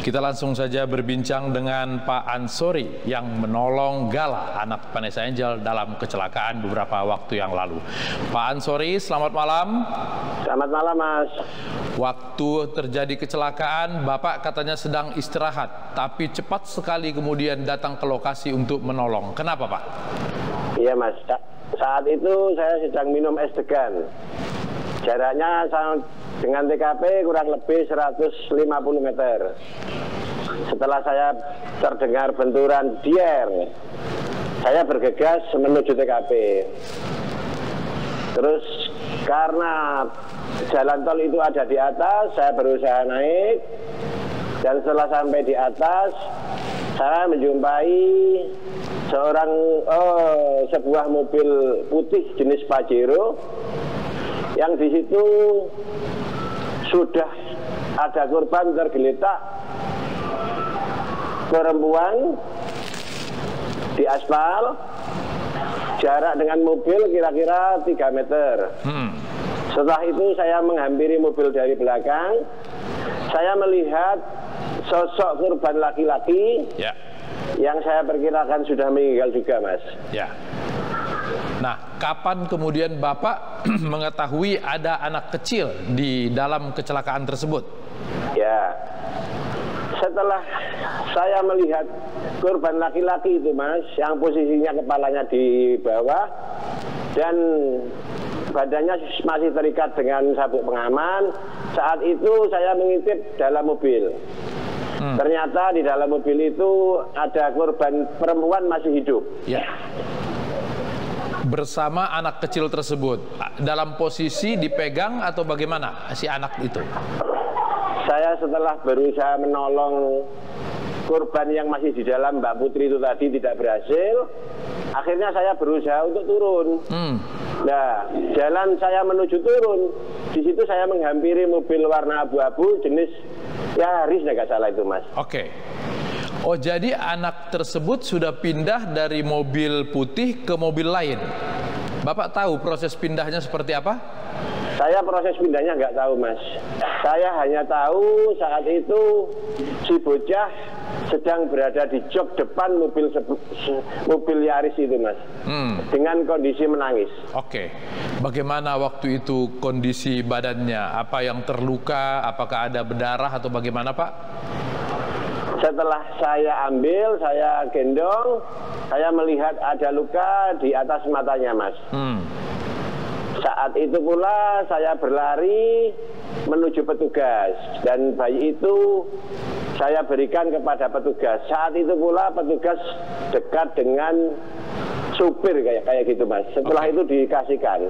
Kita langsung saja berbincang dengan Pak Ansori yang menolong Gala, anak Vanessa Angel, dalam kecelakaan beberapa waktu yang lalu. Pak Ansori, selamat malam. Selamat malam, Mas. Waktu terjadi kecelakaan, Bapak katanya sedang istirahat, tapi cepat sekali kemudian datang ke lokasi untuk menolong. Kenapa, Pak? Iya, Mas. Saat itu saya sedang minum es degan. Jaraknya dengan TKP kurang lebih 150 meter. Setelah saya terdengar benturan dier, saya bergegas menuju TKP. Terus karena jalan tol itu ada di atas, saya berusaha naik. Dan setelah sampai di atas, saya menjumpai sebuah mobil putih jenis Pajero, yang di situ sudah ada korban tergeletak perempuan di aspal, jarak dengan mobil kira-kira 3 meter. Setelah itu saya menghampiri mobil dari belakang, saya melihat sosok korban laki-laki yang saya perkirakan sudah meninggal juga, Mas. Nah, kapan kemudian Bapak mengetahui ada anak kecil di dalam kecelakaan tersebut? Ya, setelah saya melihat korban laki-laki itu, Mas, yang posisinya kepalanya di bawah dan badannya masih terikat dengan sabuk pengaman, saat itu saya mengintip dalam mobil. Ternyata di dalam mobil itu ada korban perempuan masih hidup. Bersama anak kecil tersebut, dalam posisi dipegang atau bagaimana si anak itu? Saya setelah berusaha menolong korban yang masih di dalam Mbak Putri itu tadi tidak berhasil, akhirnya saya berusaha untuk turun. Nah, jalan saya menuju turun, di situ saya menghampiri mobil warna abu-abu jenis Yaris, nggak salah itu, Mas. Oh, jadi anak tersebut sudah pindah dari mobil putih ke mobil lain. Bapak tahu proses pindahnya seperti apa? Saya proses pindahnya nggak tahu, Mas. Saya hanya tahu saat itu si bocah sedang berada di jok depan mobil Yaris itu, Mas. Dengan kondisi menangis. Bagaimana waktu itu kondisi badannya? Apa yang terluka? Apakah ada berdarah atau bagaimana, Pak? Setelah saya ambil, saya gendong, saya melihat ada luka di atas matanya, Mas. Saat itu pula saya berlari menuju petugas, dan bayi itu saya berikan kepada petugas. Saat itu pula petugas dekat dengan supir kayak gitu, Mas. Setelah itu dikasihkan.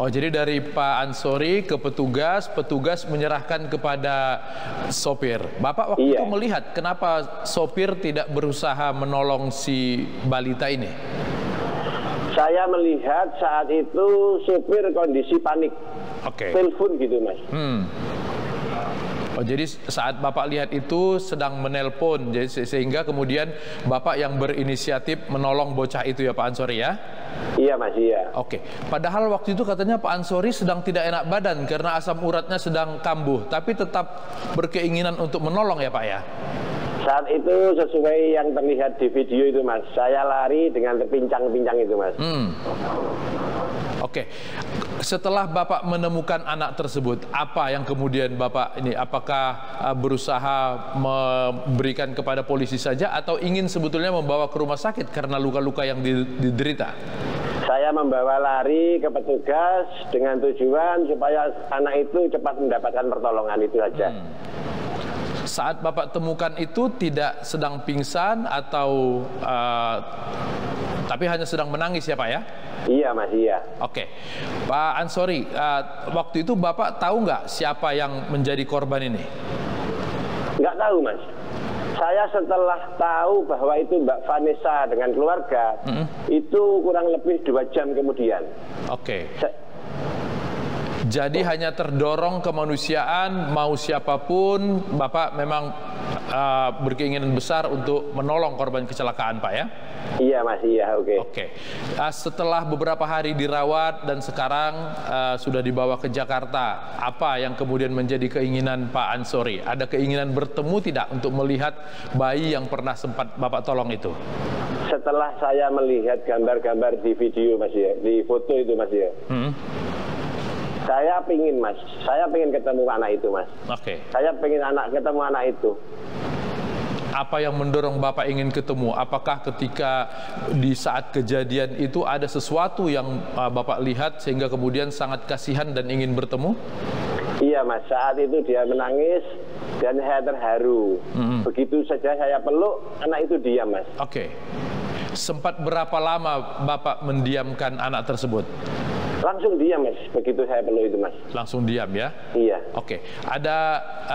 Oh, jadi dari Pak Ansori ke petugas, petugas menyerahkan kepada sopir. Bapak waktu itu melihat kenapa sopir tidak berusaha menolong si balita ini? Saya melihat saat itu sopir kondisi panik. Telepon gitu, Mas. Oh, jadi saat Bapak lihat itu sedang menelpon, jadi sehingga kemudian Bapak yang berinisiatif menolong bocah itu, ya Pak Ansori, ya? Iya, Mas, iya. Padahal waktu itu katanya Pak Ansori sedang tidak enak badan karena asam uratnya sedang kambuh, tapi tetap berkeinginan untuk menolong, ya Pak, ya? Saat itu sesuai yang terlihat di video itu, Mas, saya lari dengan terpincang-pincang itu, Mas. Setelah Bapak menemukan anak tersebut, apa yang kemudian Bapak ini, apakah berusaha memberikan kepada polisi saja atau ingin sebetulnya membawa ke rumah sakit karena luka-luka yang diderita? Saya membawa lari ke petugas dengan tujuan supaya anak itu cepat mendapatkan pertolongan, itu saja. Saat Bapak temukan itu tidak sedang pingsan atau tapi hanya sedang menangis, ya Pak, ya? Iya, Mas, iya. Pak Ansori, waktu itu Bapak tahu nggak siapa yang menjadi korban ini? Nggak tahu, Mas. Saya setelah tahu bahwa itu Mbak Vanessa dengan keluarga, itu kurang lebih 2 jam kemudian. Jadi hanya terdorong kemanusiaan, mau siapapun. Bapak memang berkeinginan besar untuk menolong korban kecelakaan, Pak, ya? Iya, Mas. Iya, oke. Oke. Setelah beberapa hari dirawat dan sekarang sudah dibawa ke Jakarta, apa yang kemudian menjadi keinginan Pak Ansori? Ada keinginan bertemu tidak untuk melihat bayi yang pernah sempat Bapak tolong itu? Setelah saya melihat gambar-gambar di video, Mas, ya, di foto itu, Mas, ya. Saya pingin, Mas. Saya pingin ketemu anak itu, Mas. Oke. Okay. Saya pingin ketemu anak itu. Apa yang mendorong Bapak ingin ketemu? Apakah ketika di saat kejadian itu ada sesuatu yang Bapak lihat sehingga kemudian sangat kasihan dan ingin bertemu? Iya, Mas. Saat itu dia menangis dan saya terharu. Begitu saja saya peluk, anak itu diam, Mas. Oke. Okay. Sempat berapa lama Bapak mendiamkan anak tersebut? Langsung diam, Mas. Begitu saya perlu itu, Mas. Langsung diam, ya? Iya. Oke. Ada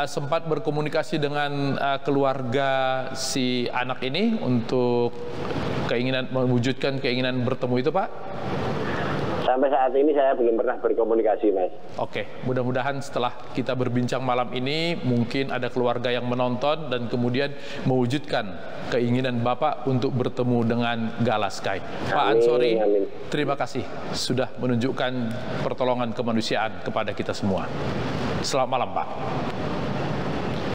sempat berkomunikasi dengan keluarga si anak ini untuk keinginan mewujudkan keinginan bertemu itu, Pak? Sampai saat ini saya belum pernah berkomunikasi, Mas. Oke. Mudah-mudahan setelah kita berbincang malam ini, mungkin ada keluarga yang menonton dan kemudian mewujudkan keinginan Bapak untuk bertemu dengan Gala Sky. Pak Ansori, terima kasih sudah menunjukkan pertolongan kemanusiaan kepada kita semua. Selamat malam, Pak.